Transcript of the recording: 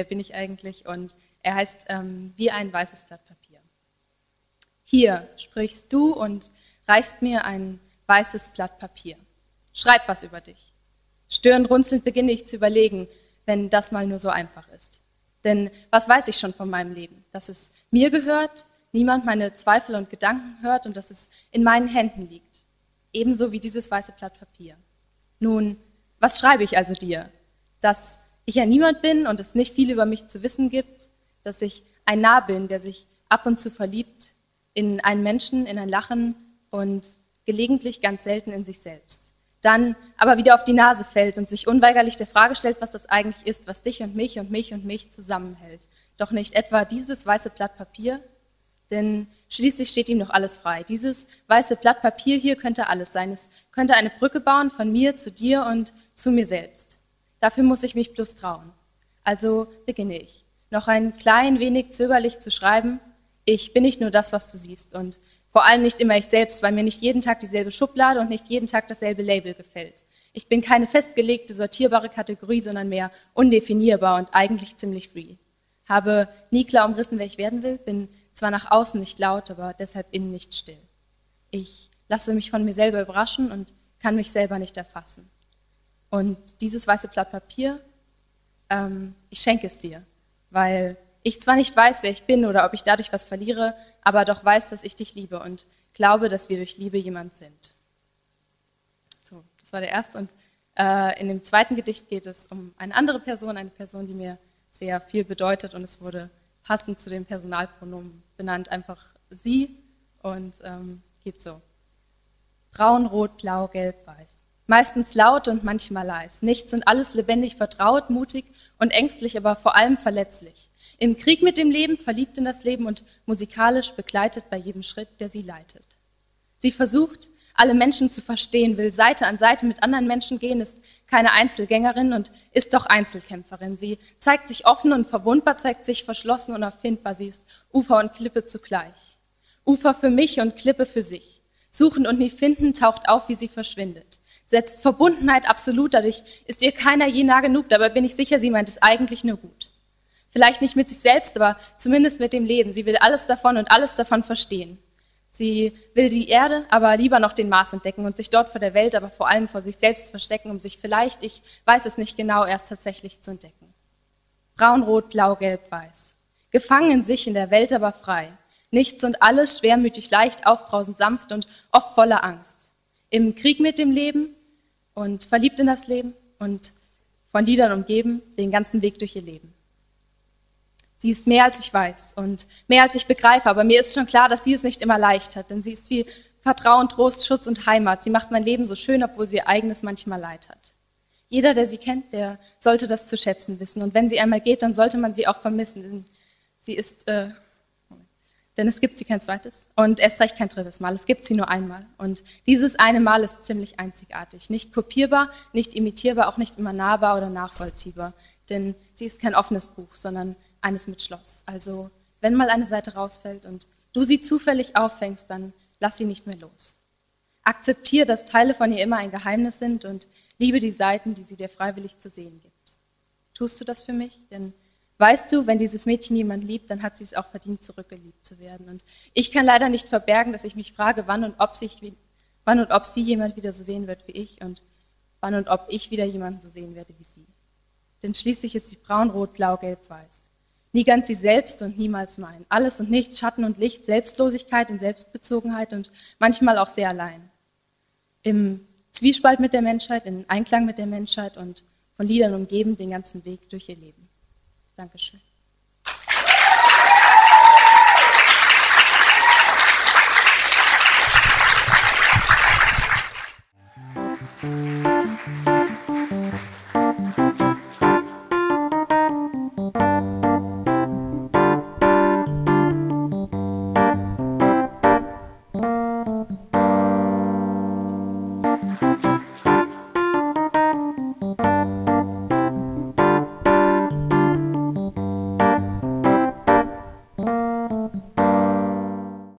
wer bin ich eigentlich? Und er heißt Wie ein weißes Blatt Papier. Hier sprichst du und reichst mir ein weißes Blatt Papier. Schreib was über dich. Stirnrunzelnd beginne ich zu überlegen, wenn das mal nur so einfach ist. Denn was weiß ich schon von meinem Leben? Dass es mir gehört, niemand meine Zweifel und Gedanken hört und dass es in meinen Händen liegt. Ebenso wie dieses weiße Blatt Papier. Nun, was schreibe ich also dir? Dass ich ja niemand bin und es nicht viel über mich zu wissen gibt, dass ich ein Narr bin, der sich ab und zu verliebt in einen Menschen, in ein Lachen und gelegentlich ganz selten in sich selbst. Dann aber wieder auf die Nase fällt und sich unweigerlich der Frage stellt, was das eigentlich ist, was dich und mich und mich und mich zusammenhält. Doch nicht etwa dieses weiße Blatt Papier, denn schließlich steht ihm noch alles frei. Dieses weiße Blatt Papier hier könnte alles sein. Es könnte eine Brücke bauen von mir zu dir und zu mir selbst. Dafür muss ich mich bloß trauen. Also beginne ich, noch ein klein wenig zögerlich zu schreiben. Ich bin nicht nur das, was du siehst und vor allem nicht immer ich selbst, weil mir nicht jeden Tag dieselbe Schublade und nicht jeden Tag dasselbe Label gefällt. Ich bin keine festgelegte, sortierbare Kategorie, sondern mehr undefinierbar und eigentlich ziemlich free. Habe nie klar umrissen, wer ich werden will, bin zwar nach außen nicht laut, aber deshalb innen nicht still. Ich lasse mich von mir selber überraschen und kann mich selber nicht erfassen. Und dieses weiße Blatt Papier, ich schenke es dir, weil ich zwar nicht weiß, wer ich bin oder ob ich dadurch was verliere, aber doch weiß, dass ich dich liebe und glaube, dass wir durch Liebe jemand sind. So, das war der erste. Und in dem zweiten Gedicht geht es um eine andere Person, eine Person, die mir sehr viel bedeutet und es wurde passend zu dem Personalpronomen benannt, einfach sie und geht so. Braun, rot, blau, gelb, weiß. Meistens laut und manchmal leis. Nichts und alles lebendig vertraut, mutig und ängstlich, aber vor allem verletzlich. Im Krieg mit dem Leben, verliebt in das Leben und musikalisch begleitet bei jedem Schritt, der sie leitet. Sie versucht, alle Menschen zu verstehen, will Seite an Seite mit anderen Menschen gehen, ist keine Einzelgängerin und ist doch Einzelkämpferin. Sie zeigt sich offen und verwundbar, zeigt sich verschlossen und erfindbar. Sie ist Ufer und Klippe zugleich. Ufer für mich und Klippe für sich. Suchen und nie finden, taucht auf, wie sie verschwindet. Setzt Verbundenheit absolut, dadurch ist ihr keiner je nah genug, dabei bin ich sicher, sie meint es eigentlich nur gut. Vielleicht nicht mit sich selbst, aber zumindest mit dem Leben. Sie will alles davon und alles davon verstehen. Sie will die Erde, aber lieber noch den Mars entdecken und sich dort vor der Welt, aber vor allem vor sich selbst verstecken, um sich vielleicht, ich weiß es nicht genau, erst tatsächlich zu entdecken. Braun, rot, blau, gelb, weiß. Gefangen in sich, in der Welt aber frei. Nichts und alles, schwermütig, leicht, aufbrausend, sanft und oft voller Angst. Im Krieg mit dem Leben und verliebt in das Leben und von Liedern umgeben, den ganzen Weg durch ihr Leben. Sie ist mehr, als ich weiß und mehr, als ich begreife, aber mir ist schon klar, dass sie es nicht immer leicht hat, denn sie ist wie Vertrauen, Trost, Schutz und Heimat. Sie macht mein Leben so schön, obwohl sie ihr eigenes manchmal leid hat. Jeder, der sie kennt, der sollte das zu schätzen wissen und wenn sie einmal geht, dann sollte man sie auch vermissen, denn sie ist, denn es gibt sie kein zweites und erst recht kein drittes Mal, es gibt sie nur einmal. Und dieses eine Mal ist ziemlich einzigartig, nicht kopierbar, nicht imitierbar, auch nicht immer nahbar oder nachvollziehbar. Denn sie ist kein offenes Buch, sondern eines mit Schloss. Also wenn mal eine Seite rausfällt und du sie zufällig auffängst, dann lass sie nicht mehr los. Akzeptiere, dass Teile von ihr immer ein Geheimnis sind und liebe die Seiten, die sie dir freiwillig zu sehen gibt. Tust du das für mich? Denn weißt du, wenn dieses Mädchen jemand liebt, dann hat sie es auch verdient, zurückgeliebt zu werden. Und ich kann leider nicht verbergen, dass ich mich frage, wann und ob sie jemand wieder so sehen wird wie ich und wann und ob ich wieder jemanden so sehen werde wie sie. Denn schließlich ist sie braun, rot, blau, gelb, weiß. Nie ganz sie selbst und niemals mein. Alles und nichts, Schatten und Licht, Selbstlosigkeit in Selbstbezogenheit und manchmal auch sehr allein. Im Zwiespalt mit der Menschheit, in Einklang mit der Menschheit und von Liedern umgeben den ganzen Weg durch ihr Leben. Dankeschön.